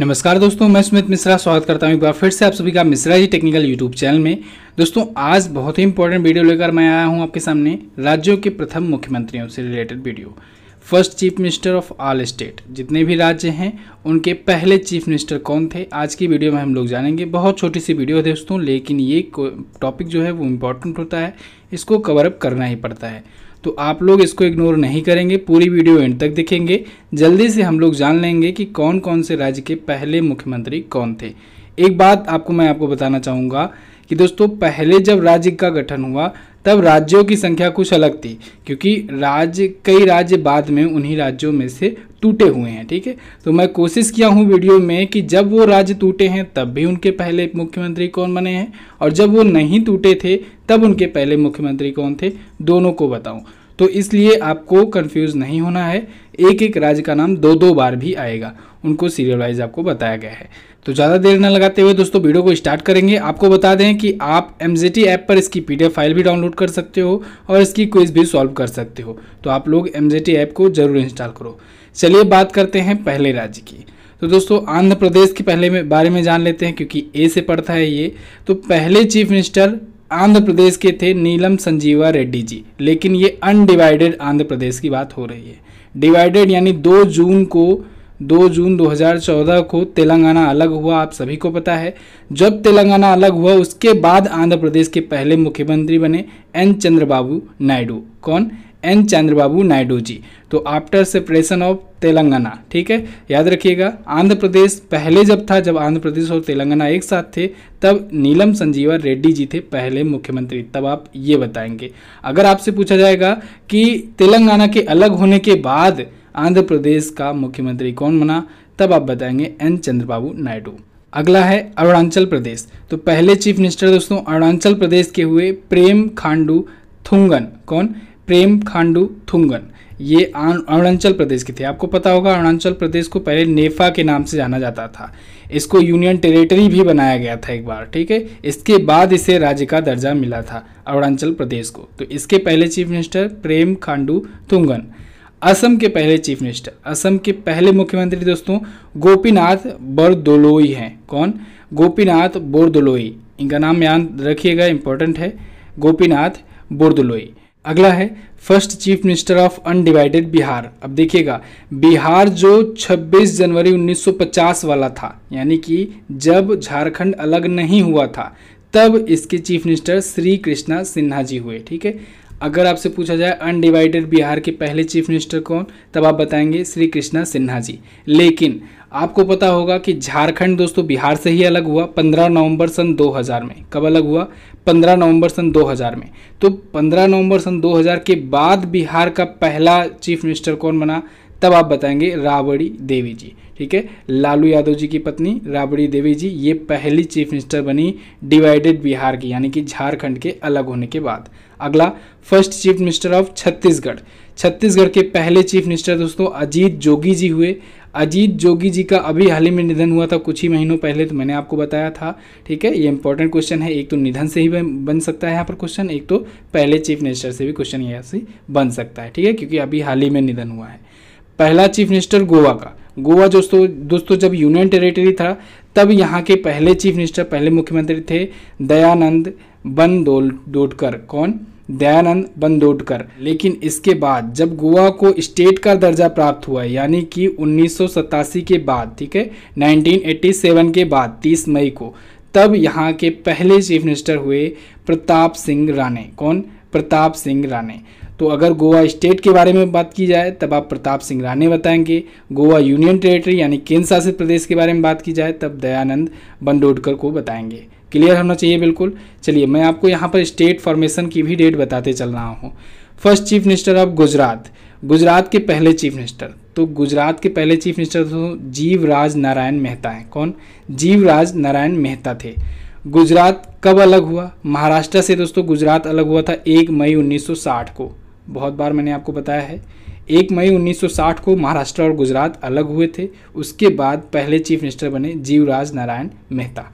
नमस्कार दोस्तों, मैं सुमित मिश्रा स्वागत करता हूं एक बार फिर से आप सभी का Mishra ji technical YouTube channel में। दोस्तों आज बहुत ही इंपॉर्टेंट वीडियो लेकर मैं आया हूं आपके सामने, राज्यों के प्रथम मुख्यमंत्रियों से related video. First chief minister of all state, जितने भी राज्य हैं उनके पहले चीफ मिनिस्टर कौन थे, आज की वीडियो में हम लोग जानेंगे। बहुत छोटी सी वीडियो है दोस्तों, लेकिन ये टॉपिक जो है वो इम्पॉर्टेंट होता है, इसको कवरअप करना ही पड़ता है, तो आप लोग इसको इग्नोर नहीं करेंगे, पूरी वीडियो एंड तक देखेंगे। जल्दी से हम लोग जान लेंगे कि कौन कौन से राज्य के पहले मुख्यमंत्री कौन थे। एक बात मैं आपको बताना चाहूँगा कि दोस्तों पहले जब राज्य का गठन हुआ तब राज्यों की संख्या कुछ अलग थी, क्योंकि कई राज्य बाद में उन्हीं राज्यों में से टूटे हुए हैं, ठीक है। तो मैं कोशिश किया हूं वीडियो में कि जब वो राज्य टूटे हैं तब भी उनके पहले मुख्यमंत्री कौन बने हैं, और जब वो नहीं टूटे थे तब उनके पहले मुख्यमंत्री कौन थे, दोनों को बताऊं। तो इसलिए आपको कंफ्यूज नहीं होना है, एक एक राज्य का नाम दो दो बार भी आएगा, उनको सीरियलाइज आपको बताया गया है। तो ज़्यादा देर न लगाते हुए दोस्तों वीडियो को स्टार्ट करेंगे। आपको बता दें कि आप MJT ऐप पर इसकी PDF फाइल भी डाउनलोड कर सकते हो और इसकी क्विज भी सॉल्व कर सकते हो, तो आप लोग MJT ऐप को जरूर इंस्टॉल करो। चलिए बात करते हैं पहले राज्य की। तो दोस्तों आंध्र प्रदेश के बारे में जान लेते हैं, क्योंकि ए से पड़ता है ये। तो पहले चीफ मिनिस्टर आंध्र प्रदेश के थे नीलम संजीवा रेड्डी जी, लेकिन ये अनडिवाइडेड आंध्र प्रदेश की बात हो रही है। डिवाइडेड यानी 2 जून 2014 को तेलंगाना अलग हुआ, आप सभी को पता है। जब तेलंगाना अलग हुआ उसके बाद आंध्र प्रदेश के पहले मुख्यमंत्री बने एन चंद्रबाबू नायडू। कौन? एन चंद्रबाबू नायडू जी। तो आफ्टर सेपरेशन ऑफ तेलंगाना, ठीक है, याद रखिएगा। आंध्र प्रदेश पहले जब था, जब आंध्र प्रदेश और तेलंगाना एक साथ थे, तब नीलम संजीवा रेड्डी जी थे पहले मुख्यमंत्री, तब आप ये बताएंगे। अगर आपसे पूछा जाएगा कि तेलंगाना के अलग होने के बाद आंध्र प्रदेश का मुख्यमंत्री कौन बना, तब आप बताएंगे एन चंद्रबाबू नायडू। अगला है अरुणाचल प्रदेश। तो पहले चीफ मिनिस्टर दोस्तों अरुणाचल प्रदेश के हुए प्रेम खांडू थुंगन। कौन? प्रेम खांडू थुंगन। ये अरुणाचल प्रदेश के थे। आपको पता होगा अरुणाचल प्रदेश को पहले नेफा के नाम से जाना जाता था, इसको यूनियन टेरिटरी भी बनाया गया था एक बार, ठीक है। इसके बाद इसे राज्य का दर्जा मिला था अरुणाचल प्रदेश को। तो इसके पहले चीफ मिनिस्टर प्रेम खांडू थुंगन। असम के पहले चीफ मिनिस्टर, असम के पहले मुख्यमंत्री दोस्तों गोपीनाथ बोरदोलोई हैं। कौन? गोपीनाथ बोरदोलोई। इनका नाम याद रखिएगा, इम्पोर्टेंट है, गोपीनाथ बोरदोलोई। अगला है first chief minister of undivided Bihar. अब देखिएगा, बिहार जो 26 जनवरी 1950 वाला था, यानी कि जब झारखंड अलग नहीं हुआ था, तब इसके चीफ मिनिस्टर श्री कृष्णा सिन्हा जी हुए, ठीक है। अगर आपसे पूछा जाए अनडिवाइडेड बिहार के पहले चीफ मिनिस्टर कौन, तब आप बताएंगे श्री कृष्णा सिन्हा जी। लेकिन आपको पता होगा कि झारखंड दोस्तों बिहार से ही अलग हुआ 15 नवंबर सन 2000 में। कब अलग हुआ? 15 नवंबर सन 2000 में। तो 15 नवंबर सन 2000 के बाद बिहार का पहला चीफ मिनिस्टर कौन बना, तब आप बताएंगे राबड़ी देवी जी, ठीक है। लालू यादव जी की पत्नी राबड़ी देवी जी ये पहली चीफ मिनिस्टर बनी डिवाइडेड बिहार की, यानी कि झारखंड के अलग होने के बाद। अगला first chief minister of Chhattisgarh. Chhattisgarh के पहले चीफ मिनिस्टर दोस्तों अजीत जोगी जी हुए। अजीत जोगी जी का अभी हाल ही में निधन हुआ था, कुछ ही महीनों पहले, तो मैंने आपको बताया था, ठीक है। ये इंपॉर्टेंट क्वेश्चन है, एक तो निधन से ही बन सकता है यहाँ पर क्वेश्चन, एक तो पहले चीफ मिनिस्टर से भी क्वेश्चन यहाँ से बन सकता है, ठीक है, क्योंकि अभी हाल ही में निधन हुआ है। पहला चीफ मिनिस्टर गोवा का। गोवा दोस्तों जब यूनियन टेरिटरी था तब यहाँ के पहले चीफ मिनिस्टर, पहले मुख्यमंत्री थे दयानंद बंडोडकर। कौन? दयानंद बंडोडकर। लेकिन इसके बाद जब गोवा को स्टेट का दर्जा प्राप्त हुआ, यानी कि 1987 के बाद, ठीक है, 1987 के बाद 30 मई को, तब यहाँ के पहले चीफ मिनिस्टर हुए प्रताप सिंह राणे। कौन? प्रताप सिंह राणे। तो अगर गोवा स्टेट के बारे में बात की जाए तब आप प्रताप सिंह राणे बताएंगे। गोवा यूनियन टेरिटरी यानी केंद्र शासित प्रदेश के बारे में बात की जाए तब दयानंद बंडोडकर को बताएंगे। क्लियर होना चाहिए बिल्कुल। चलिए मैं आपको यहाँ पर स्टेट फॉर्मेशन की भी डेट बताते चल रहा हूँ। First chief minister of Gujarat. Gujarat के पहले चीफ मिनिस्टर, तो गुजरात के पहले चीफ मिनिस्टर जीवराज नारायण मेहता हैं। कौन? जीवराज नारायण मेहता थे। गुजरात कब अलग हुआ? महाराष्ट्र से दोस्तों गुजरात अलग हुआ था 1 मई 1960 को। बहुत बार मैंने आपको बताया है, 1 मई 1960 को महाराष्ट्र और गुजरात अलग हुए थे। उसके बाद पहले चीफ मिनिस्टर बने Jivraj Narayan Mehta.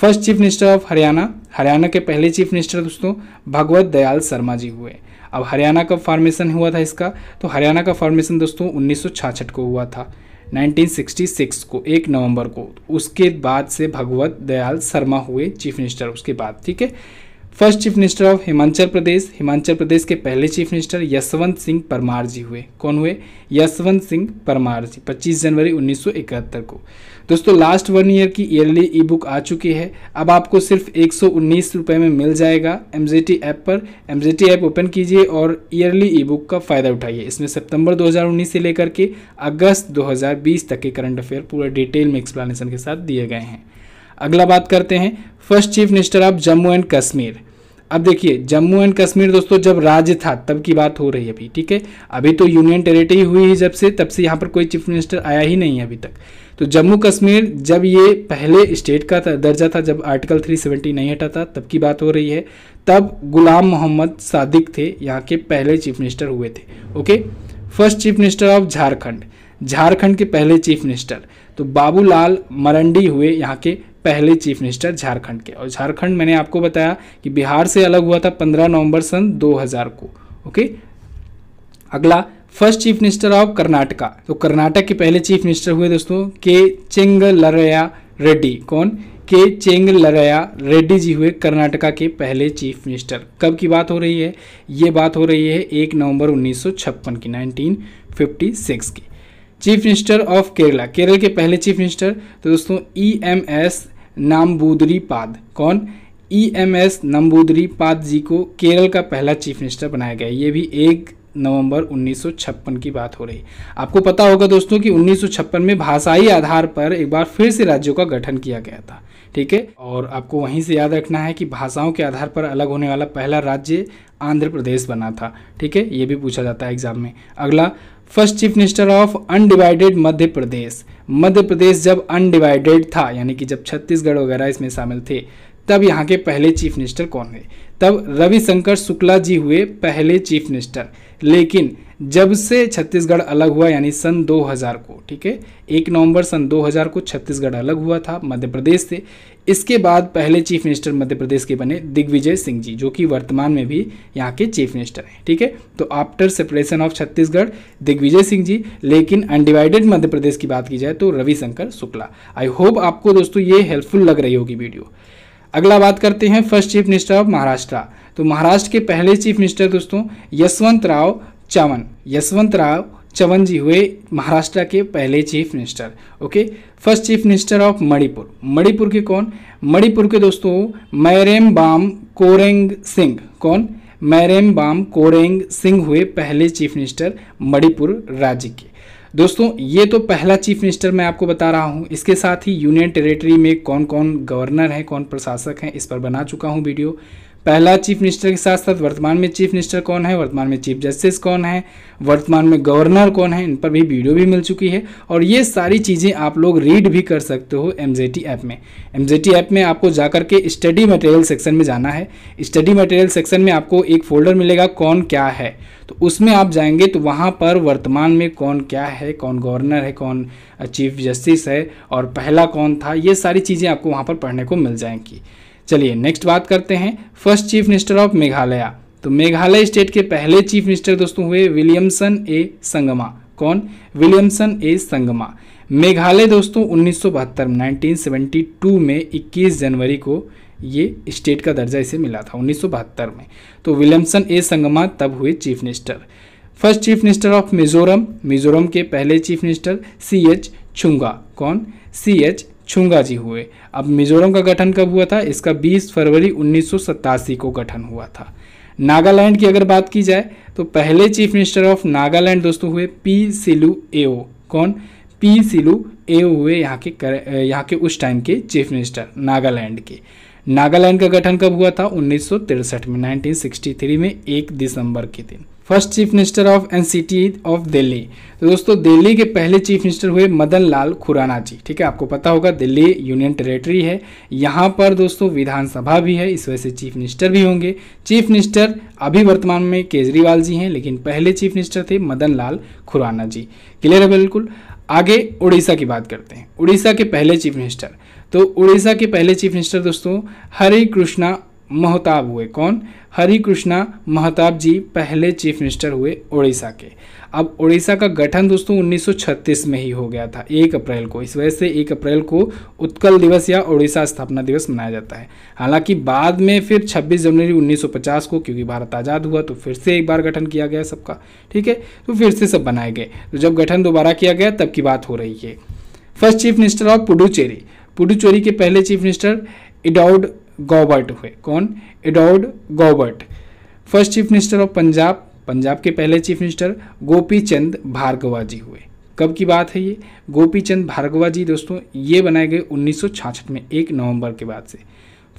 First chief minister of Haryana. Haryana के पहले चीफ मिनिस्टर दोस्तों भगवत दयाल शर्मा जी हुए। अब हरियाणा का फॉर्मेशन हुआ था इसका, तो हरियाणा का फॉर्मेशन दोस्तों 1966 को हुआ था। 1966 को 1 नवंबर को। उसके बाद से भगवत दयाल शर्मा हुए चीफ मिनिस्टर उसके बाद, ठीक है। First chief minister of Himachal Pradesh, Himachal Pradesh के पहले चीफ मिनिस्टर यशवंत सिंह परमार जी हुए। कौन हुए? यशवंत सिंह परमार जी, 25 जनवरी 1971 को। दोस्तों लास्ट 1 ईयर की ईयरली ई बुक आ चुकी है। अब आपको सिर्फ 119 रुपये में मिल जाएगा MJT ऐप पर। MJT ऐप ओपन कीजिए और ईयरली ई बुक का फ़ायदा उठाइए। इसमें सितंबर 2019 से लेकर के अगस्त 2020 तक के करंट अफेयर पूरा डिटेल में एक्सप्लेनेशन के साथ दिए गए हैं। अगला बात करते हैं first chief minister of Jammu and Kashmir. अब देखिए जम्मू एंड कश्मीर दोस्तों जब राज्य था तब की बात हो रही है अभी, ठीक है। अभी तो यूनियन टेरिटरी हुई है जब से, तब से यहाँ पर कोई चीफ मिनिस्टर आया ही नहीं है अभी तक। तो जम्मू कश्मीर जब ये पहले स्टेट का दर्जा था, जब आर्टिकल 370 नहीं हटा था तब की बात हो रही है। तब गुलाम मोहम्मद सादिक थे यहाँ के पहले चीफ मिनिस्टर हुए थे, okay. First chief minister of Jharkhand, Jharkhand के पहले चीफ मिनिस्टर तो बाबूलाल मरंडी हुए यहाँ के पहले चीफ मिनिस्टर झारखंड के। और झारखंड मैंने आपको बताया कि बिहार से अलग हुआ था 15 नवंबर सन 2000 को, ओके। अगला first chief minister of Karnataka, तो कर्नाटक के पहले चीफ मिनिस्टर हुए दोस्तों के चेंग लरया रेड्डी। कौन? के चेंग लरया रेड्डी जी हुए कर्नाटका के पहले चीफ मिनिस्टर। कब की बात हो रही है? ये बात हो रही है 1 नवंबर 1956 की, 1956 की। Chief minister of Kerala, Kerala के पहले चीफ मिनिस्टर तो दोस्तों EMS नंबूदरीपाद। कौन? EMS नंबूदरीपाद जी को केरल का पहला चीफ मिनिस्टर बनाया गया। ये भी 1 नवंबर 1956 की बात हो रही। आपको पता होगा दोस्तों कि 1956 में भाषाई आधार पर एक बार फिर से राज्यों का गठन किया गया था, ठीक है। और आपको वहीं से याद रखना है कि भाषाओं के आधार पर अलग होने वाला पहला राज्य आंध्र प्रदेश बना था, ठीक है। ये भी पूछा जाता है एग्जाम में। अगला first chief minister of undivided Madhya Pradesh, Madhya Pradesh जब अनडिवाइडेड था यानी कि जब छत्तीसगढ़ वगैरह इसमें शामिल थे तब यहाँ के पहले चीफ मिनिस्टर कौन हुए? तब रविशंकर शुक्ला जी हुए पहले चीफ मिनिस्टर। लेकिन जब से छत्तीसगढ़ अलग हुआ यानी सन 2000 को, ठीक है, 1 नवंबर सन 2000 को छत्तीसगढ़ अलग हुआ था मध्य प्रदेश से। इसके बाद पहले चीफ मिनिस्टर मध्य प्रदेश के बने दिग्विजय सिंह जी, जो कि वर्तमान में भी यहाँ के चीफ मिनिस्टर हैं, ठीक है। तो after separation of Chhattisgarh Digvijaya Singh ji, लेकिन अनडिवाइडेड मध्य प्रदेश की बात की जाए तो रविशंकर शुक्ला। आई होप आपको दोस्तों ये हेल्पफुल लग रही होगी वीडियो। अगला बात करते हैं first chief minister of Maharashtra, तो महाराष्ट्र के पहले चीफ मिनिस्टर दोस्तों यशवंत राव चव्हाण, यशवंत राव चव्हाण जी हुए महाराष्ट्र के पहले chief minister, okay. First chief minister of Manipur, Manipur के कौन? मणिपुर के दोस्तों मैरेम बाम कोरेंग सिंह। कौन? मैरेम बाम कोरेंग सिंह हुए पहले चीफ मिनिस्टर मणिपुर राज्य के। दोस्तों ये तो पहला चीफ मिनिस्टर मैं आपको बता रहा हूँ। इसके साथ ही यूनियन टेरिटरी में कौन कौन गवर्नर हैं, कौन प्रशासक हैं, इस पर बना चुका हूँ वीडियो। पहला चीफ मिनिस्टर के साथ साथ वर्तमान में चीफ मिनिस्टर कौन है, वर्तमान में चीफ जस्टिस कौन है, वर्तमान में गवर्नर कौन है, इन पर भी वीडियो भी मिल चुकी है। और ये सारी चीज़ें आप लोग रीड भी कर सकते हो MJT ऐप में। MJT ऐप में आपको जाकर के स्टडी मटेरियल सेक्शन में जाना है। स्टडी मटेरियल सेक्शन में आपको एक फोल्डर मिलेगा कौन क्या है, तो उसमें आप जाएंगे तो वहाँ पर वर्तमान में कौन क्या है, कौन गवर्नर है, कौन चीफ जस्टिस है और पहला कौन था, ये सारी चीज़ें आपको वहाँ पर पढ़ने को मिल जाएंगी। चलिए नेक्स्ट बात करते हैं first chief minister of Meghalaya, तो मेघालय स्टेट के पहले चीफ मिनिस्टर दोस्तों हुए विलियमसन ए संगमा। कौन? विलियमसन ए संगमा। मेघालय दोस्तों 1972 में 21 जनवरी को ये स्टेट का दर्जा इसे मिला था 1972 में, तो विलियमसन ए संगमा तब हुए chief minister. First chief minister of Mizoram, Mizoram के पहले चीफ मिनिस्टर CH चुंगा। कौन? CH चुंगा जी हुए। अब मिजोरम का गठन कब हुआ था? इसका 20 फरवरी 1987 को गठन हुआ था। नागालैंड की अगर बात की जाए तो पहले चीफ मिनिस्टर ऑफ नागालैंड दोस्तों हुए पी सिलु एओ। कौन? पी सिलु एओ हुए यहाँ के उस टाइम के चीफ मिनिस्टर नागालैंड के। नागालैंड का गठन कब हुआ था? 1963 में, 1963 में 1 दिसंबर के दिन। First chief minister of NCT of Delhi, तो दोस्तों दिल्ली के पहले चीफ मिनिस्टर हुए मदन लाल खुराना जी, ठीक है। आपको पता होगा दिल्ली यूनियन टेरिटरी है, यहाँ पर दोस्तों विधानसभा भी है, इस वजह से चीफ मिनिस्टर भी होंगे। चीफ मिनिस्टर अभी वर्तमान में केजरीवाल जी हैं, लेकिन पहले चीफ मिनिस्टर थे मदन लाल खुराना जी। क्लियर है बिल्कुल। आगे उड़ीसा की बात करते हैं। उड़ीसा के पहले चीफ मिनिस्टर, तो उड़ीसा के पहले चीफ मिनिस्टर दोस्तों हरि कृष्णा महताब हुए। कौन? हरि कृष्णा महताब जी पहले चीफ मिनिस्टर हुए उड़ीसा के। अब उड़ीसा का गठन दोस्तों 1936 में ही हो गया था 1 अप्रैल को। इस वजह से 1 अप्रैल को उत्कल दिवस या उड़ीसा स्थापना दिवस मनाया जाता है। हालांकि बाद में फिर 26 जनवरी 1950 को, क्योंकि भारत आज़ाद हुआ तो फिर से एक बार गठन किया गया सबका, ठीक है, तो फिर से सब बनाए गए। तो जब गठन दोबारा किया गया तब की बात हो रही है। First chief minister of Puducherry, Puducherry के पहले चीफ मिनिस्टर एडॉर्ड गौबर्ट हुए। कौन? Edouard Goubert. First chief minister of Punjab, Punjab के पहले चीफ मिनिस्टर गोपीचंद भार्गवा जी हुए। कब की बात है ये? गोपीचंद भार्गवा जी दोस्तों ये बनाए गए 1966 में 1 नवंबर के बाद से।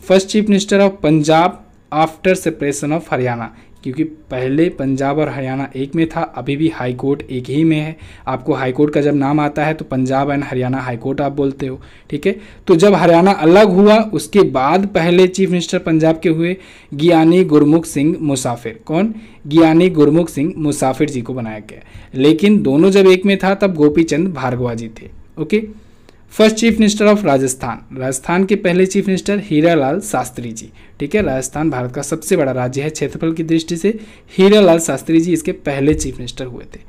First chief minister of Punjab after separation of Haryana, क्योंकि पहले पंजाब और हरियाणा एक में था, अभी भी हाई कोर्ट एक ही में है। आपको हाई कोर्ट का जब नाम आता है तो Punjab and Haryana high court आप बोलते हो, ठीक है। तो जब हरियाणा अलग हुआ उसके बाद पहले चीफ मिनिस्टर पंजाब के हुए ज्ञानी गुरमुख सिंह मुसाफिर। कौन? ज्ञानी गुरमुख सिंह मुसाफिर जी को बनाया गया। लेकिन दोनों जब एक में था तब गोपीचंद भार्गवा जी थे। Okay. First chief minister of Rajasthan, Rajasthan के पहले चीफ मिनिस्टर हीरा लाल शास्त्री जी, ठीक है। राजस्थान भारत का सबसे बड़ा राज्य है क्षेत्रफल की दृष्टि से। हीरा लाल शास्त्री जी इसके पहले चीफ मिनिस्टर हुए थे।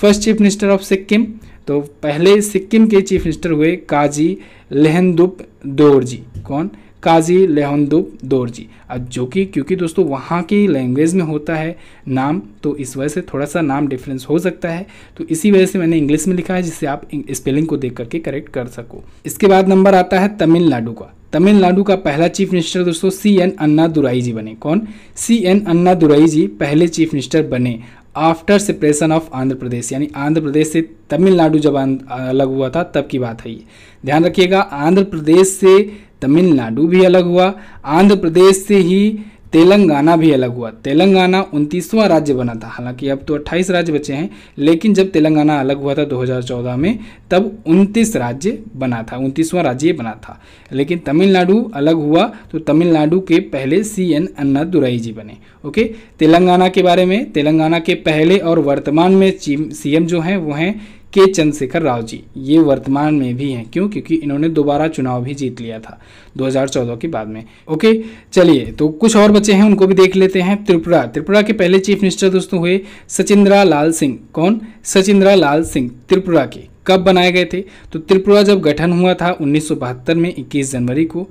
First chief minister of Sikkim, तो पहले सिक्किम के चीफ मिनिस्टर हुए काजी लेहनदुप दोर जी। कौन? काजी लेहनदुप दोर जी। अब जो कि क्योंकि दोस्तों वहाँ की लैंग्वेज में होता है नाम, तो इस वजह से थोड़ा सा नाम डिफरेंस हो सकता है, तो इसी वजह से मैंने इंग्लिश में लिखा है जिससे आप स्पेलिंग को देख करके करेक्ट कर सको। इसके बाद नंबर आता है तमिलनाडु का। तमिलनाडु का पहला चीफ मिनिस्टर दोस्तों सीएन अन्नादुरई जी बने। कौन? सीएन अन्नादुरई जी पहले चीफ मिनिस्टर बने after separation of Andhra Pradesh, यानी आंध्र प्रदेश से तमिलनाडु जब अलग हुआ था तब की बात है ये। ध्यान रखिएगा, आंध्र प्रदेश से तमिलनाडु भी अलग हुआ, आंध्र प्रदेश से ही तेलंगाना भी अलग हुआ। तेलंगाना 29वां राज्य बना था, हालांकि अब तो 28 राज्य बचे हैं, लेकिन जब तेलंगाना अलग हुआ था 2014 में तब 29 राज्य बना था, 29वां राज्य बना था। लेकिन तमिलनाडु अलग हुआ तो तमिलनाडु के पहले सीएन अन्नादुरई जी बने। ओके। तेलंगाना के बारे में, तेलंगाना के पहले और वर्तमान में सीएम जो हैं वो हैं के चंद्रशेखर राव जी। ये वर्तमान में भी हैं, क्यों? क्योंकि इन्होंने दोबारा चुनाव भी जीत लिया था 2014 के बाद में। ओके, चलिए तो कुछ और बचे हैं उनको भी देख लेते हैं। त्रिपुरा, त्रिपुरा के पहले चीफ मिनिस्टर दोस्तों हुए सचिन्द्रा लाल सिंह। कौन? सचिन्द्रा लाल सिंह। त्रिपुरा के कब बनाए गए थे? तो त्रिपुरा जब गठन हुआ था 1972 में 21 जनवरी को,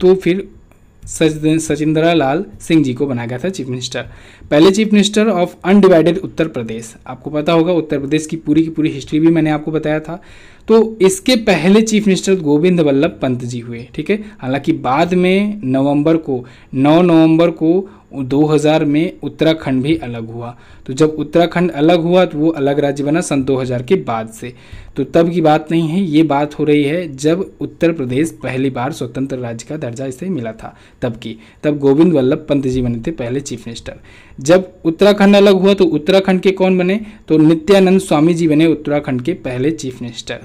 तो फिर सचिन्द्रा लाल सिंह जी को बनाया गया था चीफ मिनिस्टर। पहले chief minister of undivided Uttar Pradesh, आपको पता होगा उत्तर प्रदेश की पूरी हिस्ट्री भी मैंने आपको बताया था। तो इसके पहले चीफ मिनिस्टर गोविंद वल्लभ पंत जी हुए, ठीक है। हालांकि बाद में 9 नवंबर को 2000 में उत्तराखंड भी अलग हुआ, तो जब उत्तराखंड अलग हुआ तो वो अलग राज्य बना सन 2000 के बाद से। तो तब की बात नहीं है, ये बात हो रही है जब उत्तर प्रदेश पहली बार स्वतंत्र राज्य का दर्जा इसे मिला था तब की। तब गोविंद वल्लभ पंत जी बने थे पहले चीफ मिनिस्टर। जब उत्तराखंड अलग हुआ तो उत्तराखंड के कौन बने? तो नित्यानंद स्वामी जी बने उत्तराखंड के पहले chief minister.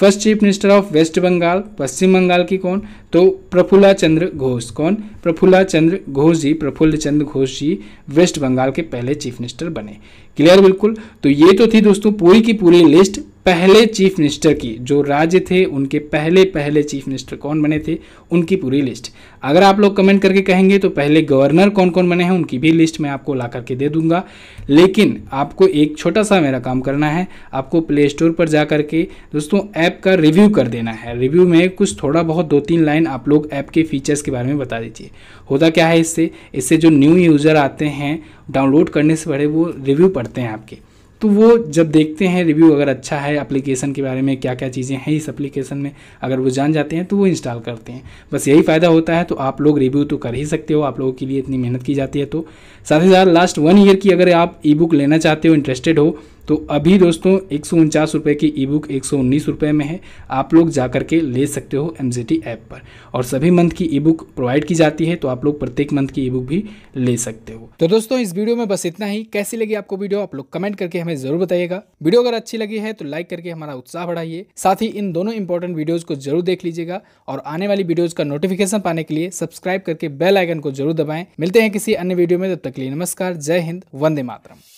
First chief minister of waste Bengal, Paschim Bengal की कौन? तो प्रफुल्ला चंद्र घोष। कौन? प्रफुल्ला चंद्र घोष जी, प्रफुल्ल चंद्र घोष जी वेस्ट बंगाल के पहले चीफ मिनिस्टर बने। क्लियर? बिल्कुल। तो ये तो थी दोस्तों पूरी की पूरी लिस्ट पहले चीफ मिनिस्टर की, जो राज्य थे उनके पहले पहले चीफ मिनिस्टर कौन बने थे उनकी पूरी लिस्ट। अगर आप लोग कमेंट करके कहेंगे तो पहले गवर्नर कौन कौन बने हैं उनकी भी लिस्ट मैं आपको ला करके दे दूंगा। लेकिन आपको एक छोटा सा मेरा काम करना है, आपको प्ले स्टोर पर जा करके दोस्तों ऐप का रिव्यू कर देना है। रिव्यू में कुछ थोड़ा बहुत 2-3 लाइन आप लोग ऐप के फीचर्स के बारे में बता दीजिए। होता क्या है इससे जो न्यू यूज़र आते हैं डाउनलोड करने से पहले वो रिव्यू पढ़ते हैं आपके, तो वो जब देखते हैं रिव्यू अगर अच्छा है एप्लीकेशन के बारे में क्या क्या चीज़ें हैं इस एप्लीकेशन में, अगर वो जान जाते हैं तो वो इंस्टॉल करते हैं। बस यही फ़ायदा होता है। तो आप लोग रिव्यू तो कर ही सकते हो, आप लोगों के लिए इतनी मेहनत की जाती है। तो साथ ही साथ लास्ट 1 ईयर की अगर आप ई बुक लेना चाहते हो, इंटरेस्टेड हो, तो अभी दोस्तों 149 रुपये की ई बुक 119 रुपये में है, आप लोग जा करके ले सकते हो MJT ऐप पर। और सभी मंथ की ई बुक प्रोवाइड की जाती है, तो आप लोग प्रत्येक मंथ की ई बुक भी ले सकते हो। तो दोस्तों इस वीडियो में बस इतना ही। कैसी लगी आपको वीडियो आप लोग कमेंट करके हमें जरूर बताइएगा। वीडियो अगर अच्छी लगी है तो लाइक करके हमारा उत्साह बढ़ाइए। साथ ही इन दोनों इंपॉर्टेंट वीडियोज़ को जरूर देख लीजिएगा और आने वाली वीडियोज़ का नोटिफिकेशन पाने के लिए सब्सक्राइब करके बेल आइकन को जरूर दबाएँ। मिलते हैं किसी अन्य वीडियो में, तब तक के लिए नमस्कार, जय हिंद, वंदे मातरम।